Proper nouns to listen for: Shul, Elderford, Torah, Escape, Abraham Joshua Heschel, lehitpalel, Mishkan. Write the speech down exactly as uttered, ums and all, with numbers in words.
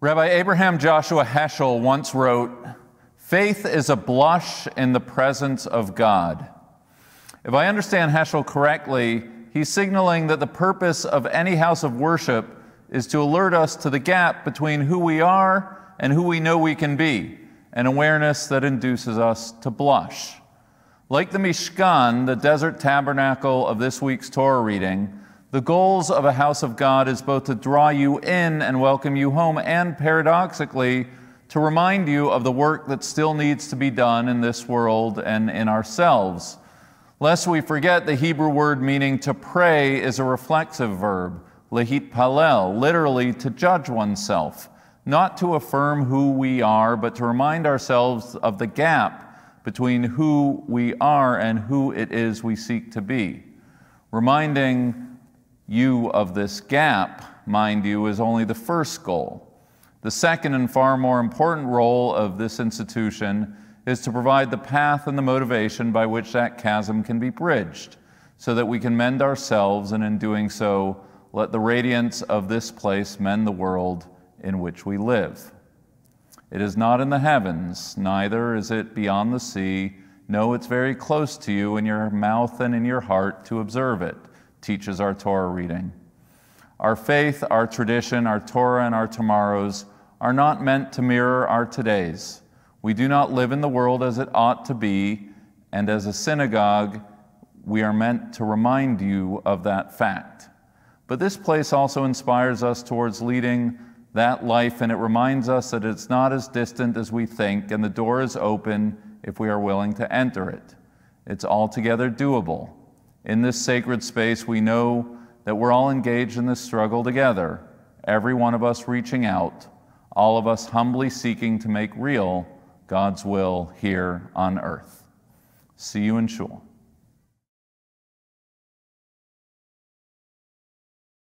Rabbi Abraham Joshua Heschel once wrote, "Faith is a blush in the presence of God." If I understand Heschel correctly, he's signaling that the purpose of any house of worship is to alert us to the gap between who we are and who we know we can be, an awareness that induces us to blush. Like the Mishkan, the desert tabernacle of this week's Torah reading, the goals of a house of God is both to draw you in and welcome you home, and paradoxically, to remind you of the work that still needs to be done in this world and in ourselves. Lest we forget, the Hebrew word meaning to pray is a reflexive verb, lehitpalel, literally to judge oneself, not to affirm who we are, but to remind ourselves of the gap between who we are and who it is we seek to be. Reminding you of this gap, mind you, is only the first goal. The second and far more important role of this institution is to provide the path and the motivation by which that chasm can be bridged, so that we can mend ourselves, and in doing so, let the radiance of this place mend the world in which we live. It is not in the heavens, neither is it beyond the sea. No, it's very close to you in your mouth and in your heart to observe it, teaches our Torah reading. Our faith, our tradition, our Torah, and our tomorrows are not meant to mirror our todays. We do not live in the world as it ought to be, and as a synagogue, we are meant to remind you of that fact. But this place also inspires us towards leading that life, and it reminds us that it's not as distant as we think, and the door is open if we are willing to enter it. It's altogether doable. In this sacred space, we know that we're all engaged in this struggle together, every one of us reaching out, all of us humbly seeking to make real God's will here on earth. See you in Shul.